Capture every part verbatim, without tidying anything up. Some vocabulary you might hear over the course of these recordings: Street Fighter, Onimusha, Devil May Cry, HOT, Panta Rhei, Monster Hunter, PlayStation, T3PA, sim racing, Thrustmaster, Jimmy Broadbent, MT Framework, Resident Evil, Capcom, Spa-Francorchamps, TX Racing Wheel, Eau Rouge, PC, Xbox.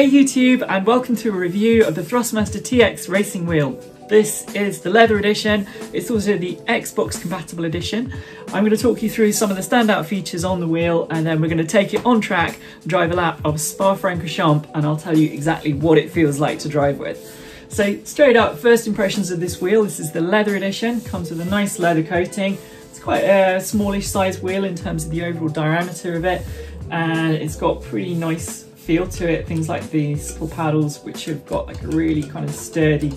Hey YouTube, and welcome to a review of the Thrustmaster T X Racing Wheel. This is the leather edition, it's also the Xbox compatible edition. I'm going to talk you through some of the standout features on the wheel, and then we're going to take it on track, drive a lap of Spa-Francorchamps, and I'll tell you exactly what it feels like to drive with. So straight up, first impressions of this wheel. This is the leather edition, comes with a nice leather coating. It's quite a smallish size wheel in terms of the overall diameter of it, and it's got pretty nice feel to it, things like the swivel paddles, which have got like a really kind of sturdy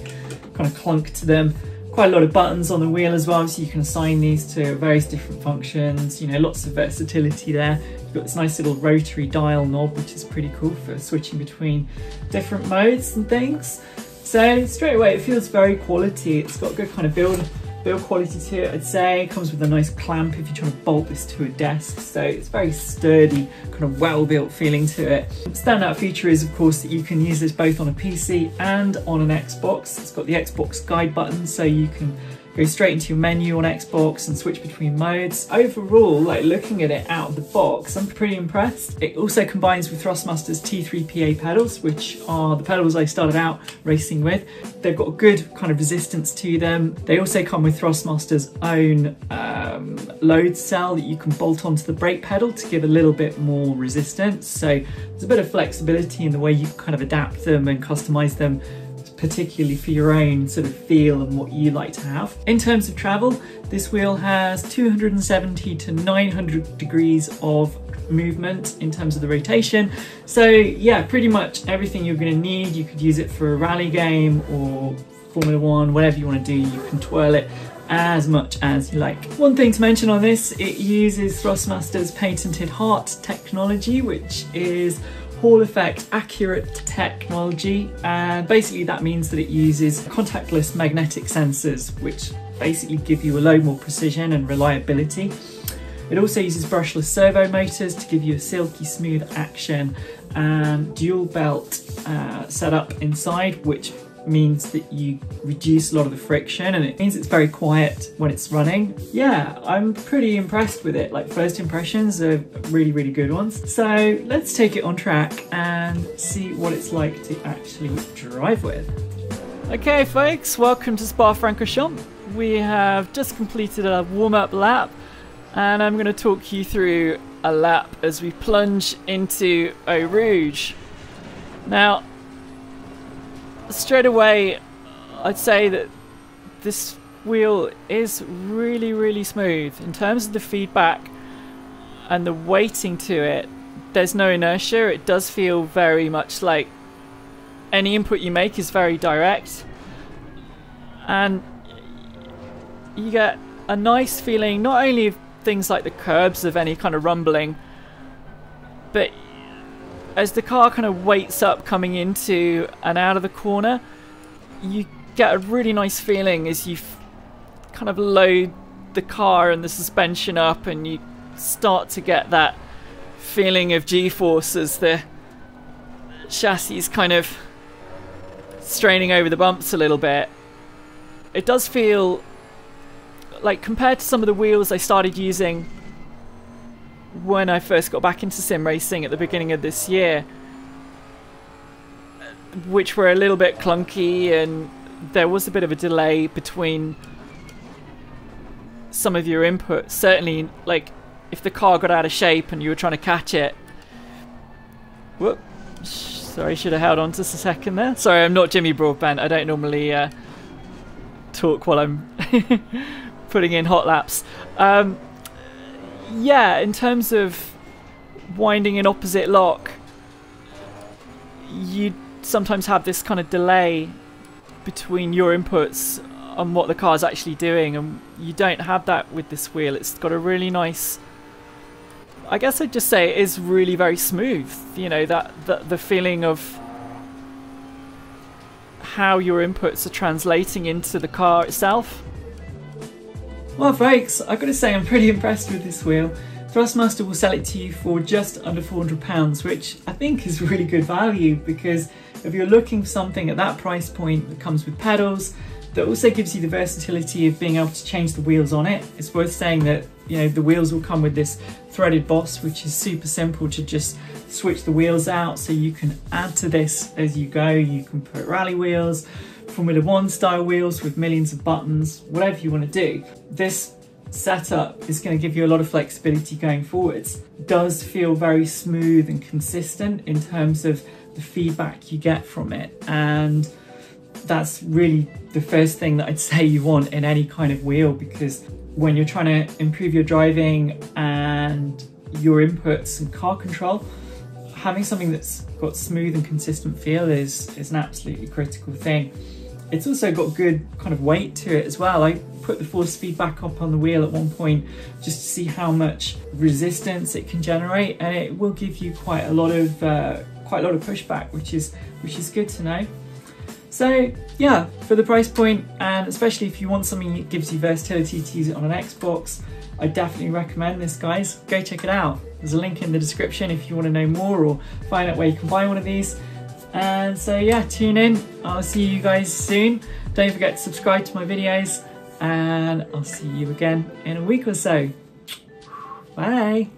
kind of clunk to them. Quite a lot of buttons on the wheel as well, so you can assign these to various different functions, you know, lots of versatility there. You've got this nice little rotary dial knob, which is pretty cool for switching between different modes and things. So straight away it feels very quality. It's got a good kind of build build quality to it, I'd say. It comes with a nice clamp if you're trying to bolt this to a desk, so it's very sturdy, kind of well-built feeling to it. Standout feature is, of course, that you can use this both on a P C and on an Xbox. It's got the Xbox guide button, so you can go straight into your menu on Xbox and switch between modes. Overall, like looking at it out of the box, I'm pretty impressed. It also combines with Thrustmaster's T three P A pedals, which are the pedals I started out racing with. They've got good kind of resistance to them. They also come with Thrustmaster's own um, load cell that you can bolt onto the brake pedal to give a little bit more resistance. So there's a bit of flexibility in the way you kind of adapt them and customize them, particularly for your own sort of feel and what you like to have. In terms of travel, this wheel has two hundred seventy to nine hundred degrees of movement in terms of the rotation. So yeah, pretty much everything you're going to need. You could use it for a rally game or Formula One, whatever you want to do. You can twirl it as much as you like. One thing to mention on this, it uses Thrustmaster's patented HOT technology, which is Hall effect accurate technology, and basically that means that it uses contactless magnetic sensors, which basically give you a load more precision and reliability. It also uses brushless servo motors to give you a silky smooth action, and dual belt uh, setup inside, which means that you reduce a lot of the friction, and it means it's very quiet when it's running. Yeah, I'm pretty impressed with it. Like, first impressions are really, really good ones. So let's take it on track and see what it's like to actually drive with. Okay folks, welcome to Spa-Francorchamps. We have just completed a warm-up lap, and I'm going to talk you through a lap as we plunge into Eau Rouge. Now, straight away, I'd say that this wheel is really, really smooth. In terms of the feedback and the weighting to it, there's no inertia. It does feel very much like any input you make is very direct. And you get a nice feeling, not only of things like the curbs, of any kind of rumbling, but as the car kind of weights up coming into and out of the corner, you get a really nice feeling as you kind of load the car and the suspension up, and you start to get that feeling of G-force as the chassis is kind of straining over the bumps a little bit. It does feel like, compared to some of the wheels I started using when I first got back into sim racing at the beginning of this year, which were a little bit clunky, and there was a bit of a delay between some of your input. Certainly, like, if the car got out of shape and you were trying to catch it. Whoop. Sorry, should have held on just a second there. Sorry, I'm not Jimmy Broadbent. I don't normally uh, talk while I'm putting in hot laps. Um, Yeah, in terms of winding in opposite lock, you sometimes have this kind of delay between your inputs and what the car's actually doing, and you don't have that with this wheel. It's got a really nice, I guess I'd just say it is really very smooth, you know, that, that the feeling of how your inputs are translating into the car itself. Well folks, I've got to say I'm pretty impressed with this wheel. Thrustmaster will sell it to you for just under four hundred pounds, which I think is really good value, because if you're looking for something at that price point that comes with pedals, that also gives you the versatility of being able to change the wheels on it. It's worth saying that you know, the wheels will come with this threaded boss, which is super simple to just switch the wheels out. So you can add to this as you go. You can put rally wheels, Formula One style wheels with millions of buttons, whatever you want to do. This setup is going to give you a lot of flexibility going forwards. It does feel very smooth and consistent in terms of the feedback you get from it, and that's really the first thing that I'd say you want in any kind of wheel, because when you're trying to improve your driving and your inputs and car control, having something that's got smooth and consistent feel is, is an absolutely critical thing. It's also got good kind of weight to it as well. I put the force feedback up on the wheel at one point just to see how much resistance it can generate, and it will give you quite a lot of uh, quite a lot of pushback, which is which is good to know. So yeah, for the price point, and especially if you want something that gives you versatility to use it on an Xbox, I definitely recommend this, guys. Go check it out. There's a link in the description if you want to know more or find out where you can buy one of these. And so yeah, tune in. I'll see you guys soon. Don't forget to subscribe to my videos, and I'll see you again in a week or so. Bye.